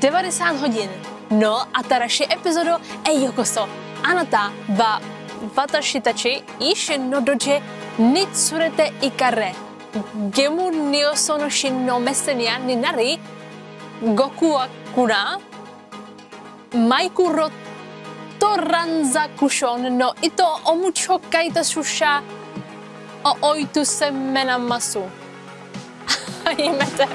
90 hodin. No atarashi epizodo eiyokoso. Anata wa watashi tachi ishi no doje ni tsurete ikare. Gemu niosonoshi no mesenia ni nari goku wa kuna maikuro toranza kushon no ito omucho kaita susha o oitu semena masu. Jmete.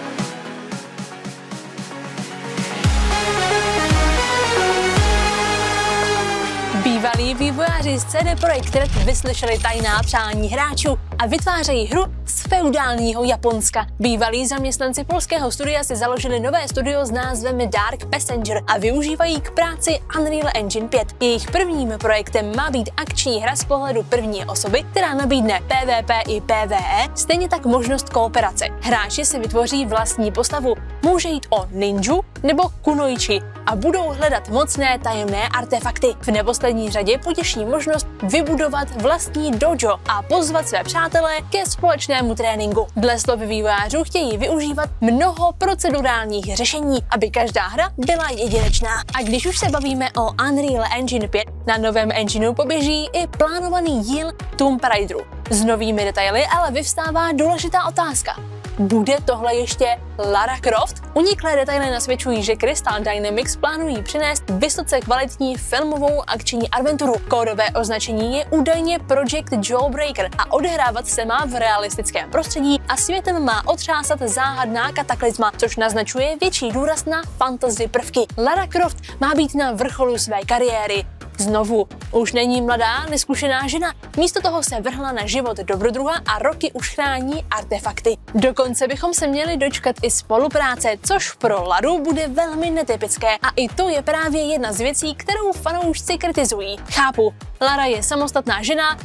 Bývalí vývojáři z CD Projekt Red vyslyšeli tajná přání hráčů a vytvářejí hru z feudálního Japonska. Bývalí zaměstnanci polského studia si založili nové studio s názvem Dark Passenger a využívají k práci Unreal Engine 5. Jejich prvním projektem má být akční hra z pohledu první osoby, která nabídne PvP i PvE, stejně tak možnost kooperace. Hráči si vytvoří vlastní postavu, může jít o ninju nebo kunoiči a budou hledat mocné tajemné artefakty. V neposlední řadě potěší možnost vybudovat vlastní dojo a pozvat své přátelé ke společnému tréninku. Dle slov vývojářů chtějí využívat mnoho procedurálních řešení, aby každá hra byla jedinečná. A když už se bavíme o Unreal Engine 5, na novém engineu poběží i plánovaný díl Tomb Raideru. S novými detaily ale vyvstává důležitá otázka. Bude tohle ještě Lara Croft? Uniklé detaily nasvědčují, že Crystal Dynamics plánují přinést vysoce kvalitní filmovou akční adventuru. Kódové označení je údajně Project Jawbreaker a odehrávat se má v realistickém prostředí a světem má otřásat záhadná kataklizma, což naznačuje větší důraz na fantasy prvky. Lara Croft má být na vrcholu své kariéry. Znovu, už není mladá, neskušená žena, místo toho se vrhla na život dobrodruha a roky už chrání artefakty. Dokonce bychom se měli dočkat i spolupráce, což pro Laru bude velmi netypické a i to je právě jedna z věcí, kterou fanoušci kritizují. Chápu, Lara je samostatná žena,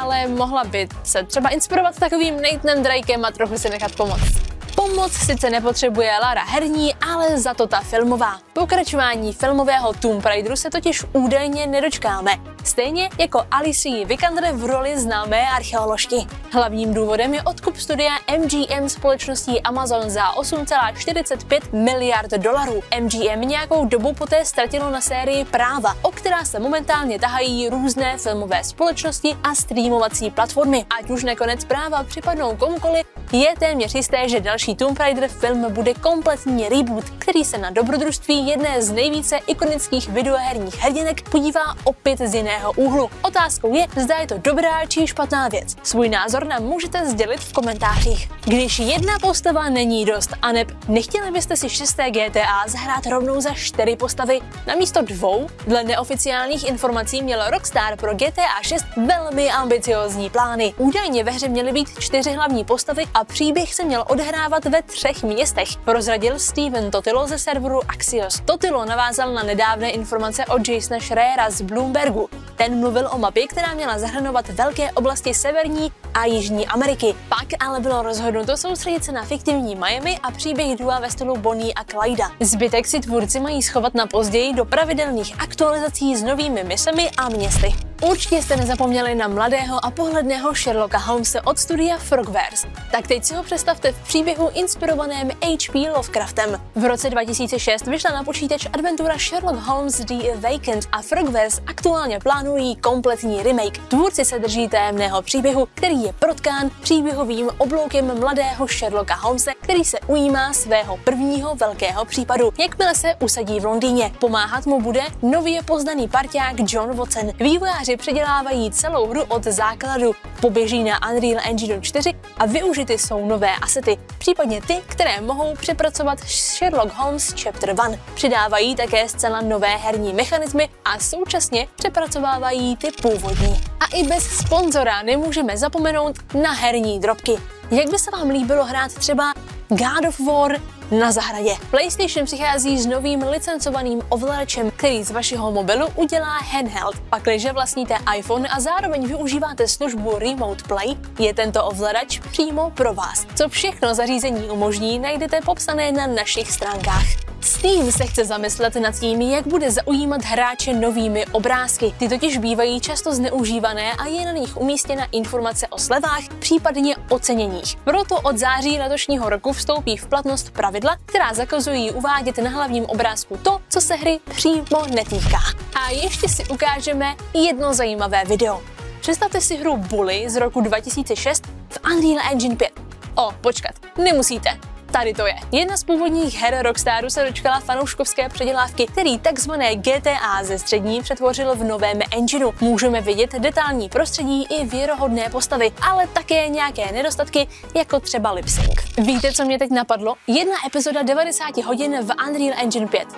ale mohla by se třeba inspirovat takovým Nathanem Drakem a trochu si nechat pomoct. Pomoc sice nepotřebuje Lara herní, ale za to ta filmová. Pokračování filmového Tomb Raideru se totiž údajně nedočkáme. Stejně jako Alicia Vikander v roli známé archeoložky. Hlavním důvodem je odkup studia MGM společností Amazon za 8,45 miliard dolarů. MGM nějakou dobu poté ztratilo na sérii práva, o která se momentálně tahají různé filmové společnosti a streamovací platformy. Ať už nakonec práva připadnou komukoli, je téměř jisté, že další Tomb Raider film bude kompletní reboot, který se na dobrodružství jedné z nejvíce ikonických videoherních hrdinek podívá opět z jiného úhlu. Otázkou je, zda je to dobrá či špatná věc. Svůj názor nám můžete sdělit v komentářích. Když jedna postava není dost, aneb nechtěli byste si 6. GTA zahrát rovnou za 4 postavy namísto 2? Dle neoficiálních informací měl Rockstar pro GTA 6 velmi ambiciózní plány. Údajně ve hře měly být 4 hlavní postavy a příběh se měl odehrávat ve 3 městech, prozradil Steven Totilo ze serveru Axios. Totilo navázal na nedávné informace od Jasona Schreiera z Bloombergu. Ten mluvil o mapě, která měla zahrnovat velké oblasti Severní a Jižní Ameriky. Pak ale bylo rozhodnuto soustředit se na fiktivní Miami a příběh dua ve stylu Bonnie a Clyda. Zbytek si tvůrci mají schovat na později do pravidelných aktualizací s novými misemi a městy. Určitě jste nezapomněli na mladého a pohledného Sherlocka Holmese od studia Frogwares. Tak teď si ho představte v příběhu inspirovaném HP Lovecraftem. V roce 2006 vyšla na počítač adventura Sherlock Holmes The Awakened a Frogwares aktuálně plánují kompletní remake. Tvůrci se drží tajemného příběhu, který je protkán příběhovým obloukem mladého Sherlocka Holmese, který se ujímá svého prvního velkého případu. Jakmile se usadí v Londýně, pomáhat mu bude nově poznaný parťák John Watson. Vývojáři předělávají celou hru od základu, poběží na Unreal Engine 4 a využity jsou nové asety, případně ty, které mohou přepracovat Sherlock Holmes Chapter 1. Přidávají také zcela nové herní mechanismy a současně přepracovávají ty původní. A i bez sponzora nemůžeme zapomenout na herní drobky. Jak by se vám líbilo hrát třeba God of War na zahradě? PlayStation přichází s novým licencovaným ovladačem, který z vašeho mobilu udělá handheld. Pakliže vlastníte iPhone a zároveň využíváte službu Remote Play, je tento ovladač přímo pro vás. Co všechno zařízení umožní, najdete popsané na našich stránkách. Steam se chce zamyslet nad tím, jak bude zaujímat hráče novými obrázky. Ty totiž bývají často zneužívané a je na nich umístěna informace o slevách, případně oceněních. Proto od září letošního roku vstoupí v platnost pravidla, která zakazují uvádět na hlavním obrázku to, co se hry přímo netýká. A ještě si ukážeme jedno zajímavé video. Představte si hru Bully z roku 2006 v Unreal Engine 5. O, počkat, nemusíte. Tady to je. Jedna z původních her Rockstaru se dočkala fanouškovské předělávky, který takzvané GTA ze střední přetvořil v novém engineu. Můžeme vidět detailní prostředí i věrohodné postavy, ale také nějaké nedostatky, jako třeba lipsync. Víte, co mě teď napadlo? Jedna epizoda 90 hodin v Unreal Engine 5.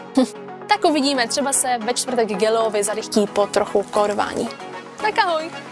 Tak uvidíme, třeba se ve čtvrtek Gelovi zarychtí po trochu kódování. Tak ahoj!